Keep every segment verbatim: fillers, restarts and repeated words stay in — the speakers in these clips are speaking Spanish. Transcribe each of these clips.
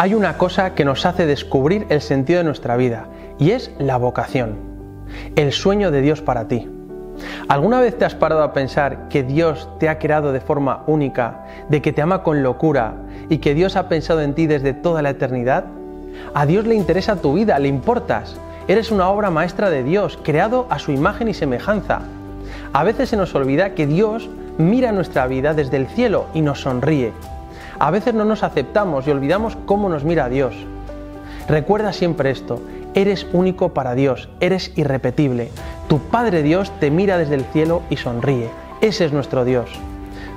Hay una cosa que nos hace descubrir el sentido de nuestra vida, y es la vocación, el sueño de Dios para ti. ¿Alguna vez te has parado a pensar que Dios te ha creado de forma única, de que te ama con locura y que Dios ha pensado en ti desde toda la eternidad? A Dios le interesa tu vida, le importas. Eres una obra maestra de Dios, creado a su imagen y semejanza. A veces se nos olvida que Dios mira nuestra vida desde el cielo y nos sonríe. A veces no nos aceptamos y olvidamos cómo nos mira Dios. Recuerda siempre esto, eres único para Dios, eres irrepetible. Tu Padre Dios te mira desde el cielo y sonríe. Ese es nuestro Dios.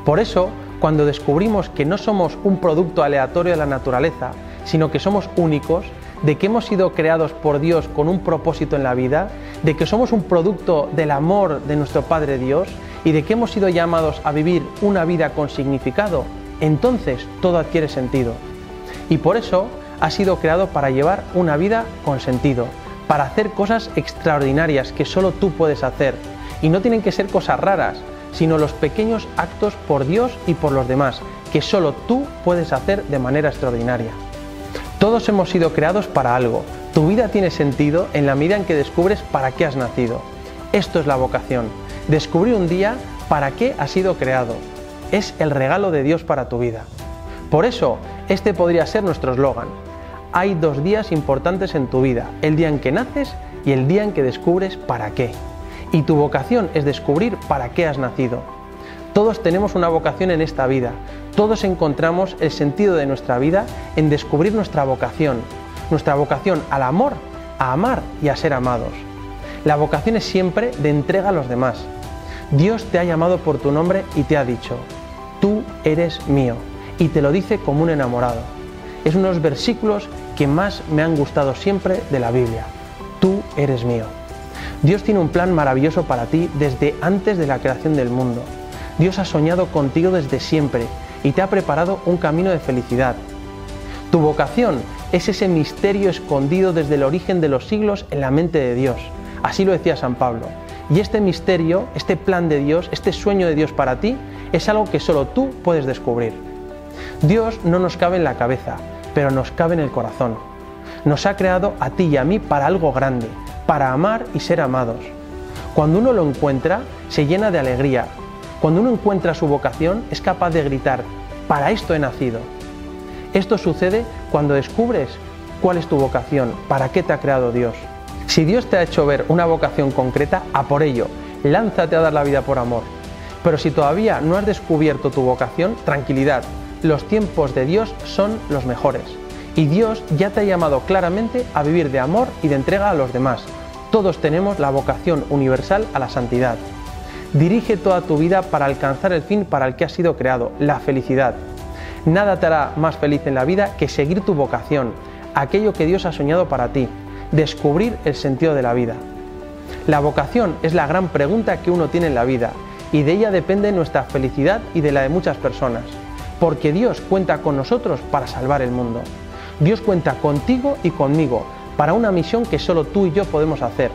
Por eso, cuando descubrimos que no somos un producto aleatorio de la naturaleza, sino que somos únicos, de que hemos sido creados por Dios con un propósito en la vida, de que somos un producto del amor de nuestro Padre Dios y de que hemos sido llamados a vivir una vida con significado, entonces todo adquiere sentido. Y por eso has sido creado para llevar una vida con sentido, para hacer cosas extraordinarias que solo tú puedes hacer. Y no tienen que ser cosas raras, sino los pequeños actos por Dios y por los demás, que solo tú puedes hacer de manera extraordinaria. Todos hemos sido creados para algo. Tu vida tiene sentido en la medida en que descubres para qué has nacido. Esto es la vocación. Descubrí un día para qué has sido creado. Es el regalo de Dios para tu vida. Por eso, este podría ser nuestro eslogan. Hay dos días importantes en tu vida, el día en que naces y el día en que descubres para qué. Y tu vocación es descubrir para qué has nacido. Todos tenemos una vocación en esta vida, todos encontramos el sentido de nuestra vida en descubrir nuestra vocación, nuestra vocación al amor, a amar y a ser amados. La vocación es siempre de entrega a los demás. Dios te ha llamado por tu nombre y te ha dicho, tú eres mío, y te lo dice como un enamorado. Es uno de los versículos que más me han gustado siempre de la Biblia, tú eres mío. Dios tiene un plan maravilloso para ti desde antes de la creación del mundo. Dios ha soñado contigo desde siempre y te ha preparado un camino de felicidad. Tu vocación es ese misterio escondido desde el origen de los siglos en la mente de Dios. Así lo decía San Pablo. Y este misterio, este plan de Dios, este sueño de Dios para ti, es algo que solo tú puedes descubrir. Dios no nos cabe en la cabeza, pero nos cabe en el corazón. Nos ha creado a ti y a mí para algo grande, para amar y ser amados. Cuando uno lo encuentra, se llena de alegría. Cuando uno encuentra su vocación, es capaz de gritar, para esto he nacido. Esto sucede cuando descubres cuál es tu vocación, para qué te ha creado Dios. Si Dios te ha hecho ver una vocación concreta, a por ello, lánzate a dar la vida por amor. Pero si todavía no has descubierto tu vocación, tranquilidad, los tiempos de Dios son los mejores. Y Dios ya te ha llamado claramente a vivir de amor y de entrega a los demás. Todos tenemos la vocación universal a la santidad. Dirige toda tu vida para alcanzar el fin para el que has sido creado, la felicidad. Nada te hará más feliz en la vida que seguir tu vocación, aquello que Dios ha soñado para ti, descubrir el sentido de la vida. La vocación es la gran pregunta que uno tiene en la vida, y de ella depende nuestra felicidad y de la de muchas personas, porque Dios cuenta con nosotros para salvar el mundo. Dios cuenta contigo y conmigo para una misión que solo tú y yo podemos hacer.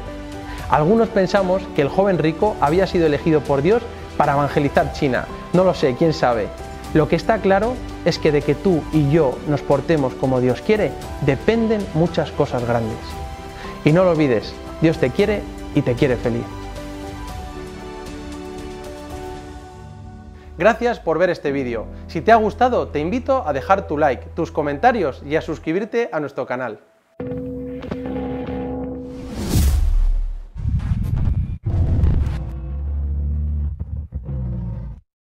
Algunos pensamos que el joven rico había sido elegido por Dios para evangelizar China. No lo sé, quién sabe. Lo que está claro es que de que tú y yo nos portemos como Dios quiere, dependen muchas cosas grandes. Y no lo olvides, Dios te quiere y te quiere feliz. Gracias por ver este vídeo. Si te ha gustado, te invito a dejar tu like, tus comentarios y a suscribirte a nuestro canal.